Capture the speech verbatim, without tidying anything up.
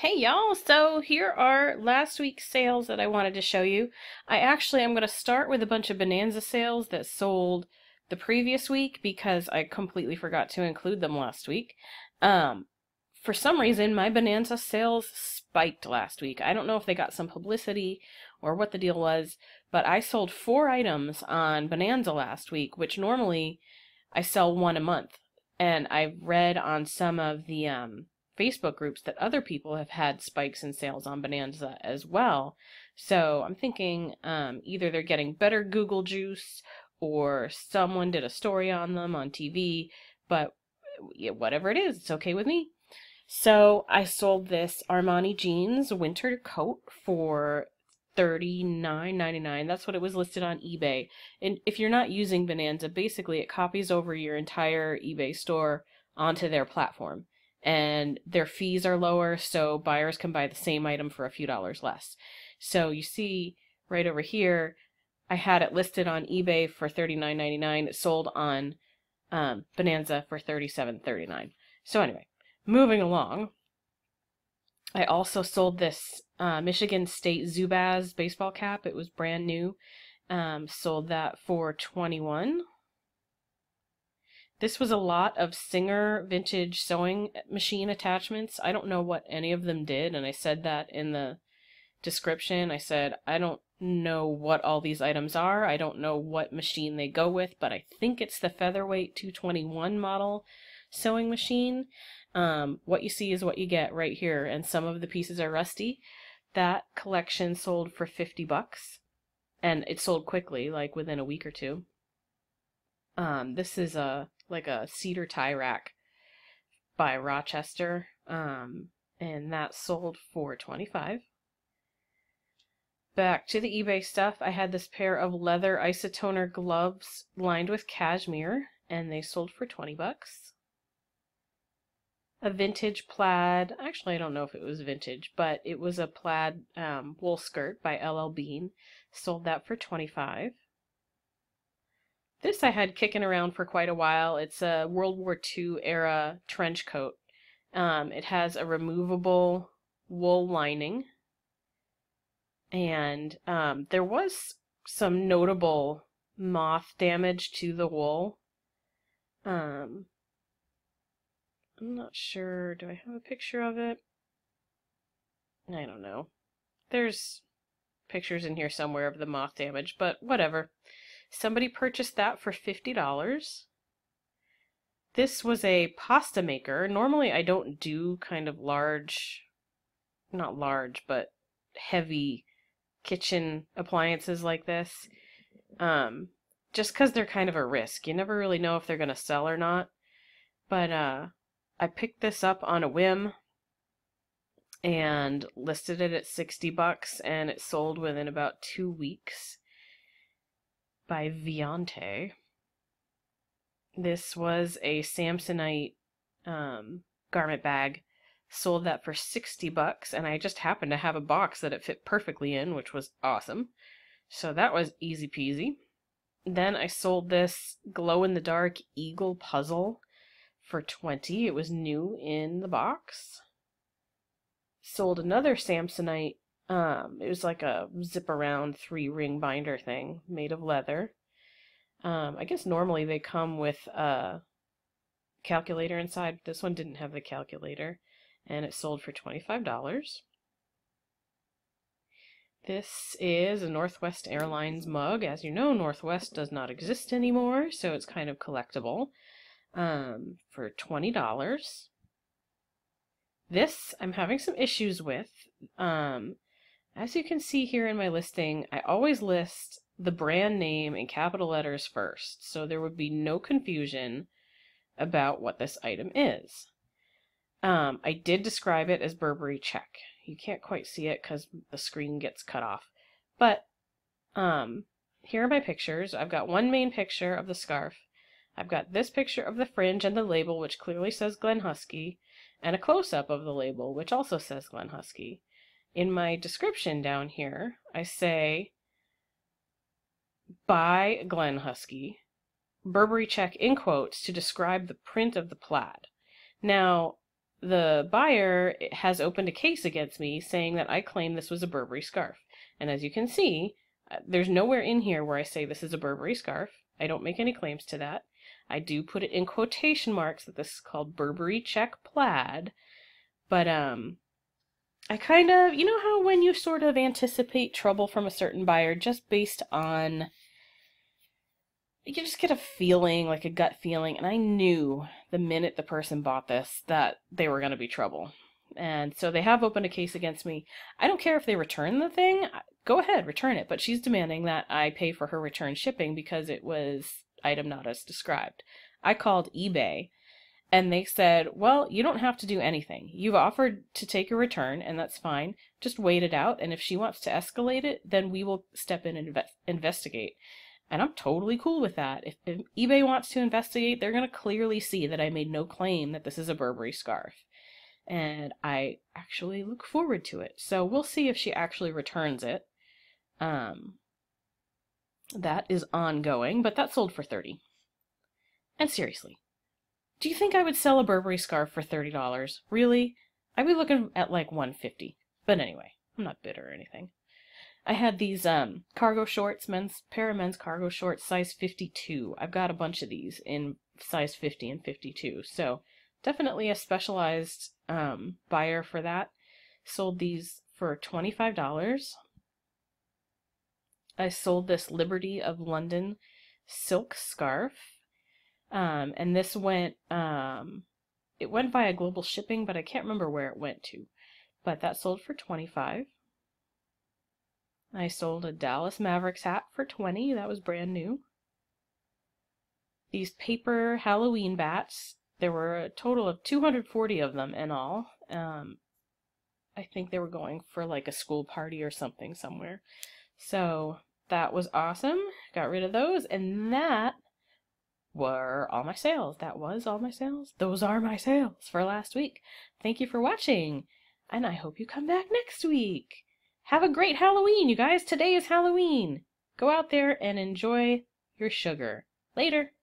Hey y'all, so here are last week's sales that I wanted to show you. I actually am going to start with a bunch of Bonanza sales that sold the previous week because I completely forgot to include them last week. Um, for some reason, my Bonanza sales spiked last week. I don't know if they got some publicity or what the deal was, but I sold four items on Bonanza last week, which normally I sell one a month. And I've read on some of the... Um, Facebook groups that other people have had spikes in sales on Bonanza as well. So I'm thinking um, either they're getting better Google juice or someone did a story on them on T V, but whatever it is, it's okay with me. So I sold this Armani jeans winter coat for thirty-nine ninety-nine. That's what it was listed on eBay. And if you're not using Bonanza, basically it copies over your entire eBay store onto their platform. And their fees are lower, so buyers can buy the same item for a few dollars less. So you see right over here, I had it listed on eBay for thirty-nine ninety-nine. It sold on um, Bonanza for thirty-seven thirty-nine. So anyway, moving along, I also sold this uh, Michigan State Zubaz baseball cap. It was brand new. Um, sold that for twenty-one dollars. This was a lot of Singer vintage sewing machine attachments. I don't know what any of them did, and I said that in the description. I said, I don't know what all these items are. I don't know what machine they go with, but I think it's the Featherweight two twenty-one model sewing machine. Um, what you see is what you get right here, and some of the pieces are rusty. That collection sold for fifty bucks, and it sold quickly, like within a week or two. Um, this is a... like a cedar tie rack by Rochester, um, and that sold for twenty-five dollars. Back to the eBay stuff, I had this pair of leather Isotoner gloves lined with cashmere, and they sold for twenty bucks. A vintage plaid, actually I don't know if it was vintage, but it was a plaid um, wool skirt by L L Bean, sold that for twenty-five dollars. This I had kicking around for quite a while. It's a World War Two era trench coat. Um, it has a removable wool lining. And um, there was some notable moth damage to the wool. Um, I'm not sure. Do I have a picture of it? I don't know. There's pictures in here somewhere of the moth damage, but whatever. Somebody purchased that for fifty dollars. This was a pasta maker. Normally I don't do kind of large, not large, but heavy kitchen appliances like this. Um, just because they're kind of a risk. You never really know if they're going to sell or not. But uh, I picked this up on a whim and listed it at sixty bucks, and it sold within about two weeks. By Viante. This was a Samsonite um, garment bag. Sold that for sixty bucks, and I just happened to have a box that it fit perfectly in, which was awesome. So that was easy peasy. Then I sold this glow-in-the-dark eagle puzzle for twenty dollars. It was new in the box. Sold another Samsonite. Um, it was like a zip-around three-ring binder thing made of leather. Um, I guess normally they come with a calculator inside. This one didn't have the calculator, and it sold for twenty-five dollars. This is a Northwest Airlines mug. As you know, Northwest does not exist anymore, so it's kind of collectible, um, for twenty dollars. This I'm having some issues with. Um, As you can see here in my listing, I always list the brand name in capital letters first, so there would be no confusion about what this item is. Um, I did describe it as Burberry check. You can't quite see it because the screen gets cut off. But um, here are my pictures. I've got one main picture of the scarf. I've got this picture of the fringe and the label, which clearly says Glenhusky, and a close-up of the label, which also says Glenhusky. In my description down here, I say, buy Glenhusky, Burberry check in quotes to describe the print of the plaid. Now, The buyer has opened a case against me saying that I claim this was a Burberry scarf. And as you can see, there's nowhere in here where I say this is a Burberry scarf. I don't make any claims to that. I do put it in quotation marks that this is called Burberry check plaid. But, um, I kind of, you know how when you sort of anticipate trouble from a certain buyer just based on, you just get a feeling, like a gut feeling, and I knew the minute the person bought this that they were going to be trouble. And so they have opened a case against me. I don't care if they return the thing. Go ahead, return it. But she's demanding that I pay for her return shipping because it was item not as described. I called eBay, and they said, well, you don't have to do anything. You've offered to take a return, and that's fine. Just wait it out, and if she wants to escalate it, then we will step in and inve- investigate. And I'm totally cool with that. If, if eBay wants to investigate, they're going to clearly see that I made no claim that this is a Burberry scarf. And I actually look forward to it. So we'll see if she actually returns it. Um, that is ongoing, but that sold for thirty dollars. And seriously, do you think I would sell a Burberry scarf for thirty dollars? Really? I'd be looking at like one hundred fifty dollars. But anyway, I'm not bitter or anything. I had these um, cargo shorts, men's pair of men's cargo shorts, size fifty-two. I've got a bunch of these in size fifty and fifty-two, so definitely a specialized um, buyer for that. Sold these for twenty-five dollars. I sold this Liberty of London silk scarf, um, and this went, um, it went via global shipping, but I can't remember where it went to, but that sold for twenty-five dollars. I sold a Dallas Mavericks hat for twenty dollars. That was brand new. These paper Halloween bats. There were a total of two hundred forty of them in all. Um, I think they were going for like a school party or something somewhere. So that was awesome. Got rid of those. And that were all my sales. That was all my sales. Those are my sales for last week. Thank you for watching. And I hope you come back next week. Have a great Halloween, you guys. Today is Halloween. Go out there and enjoy your sugar. Later.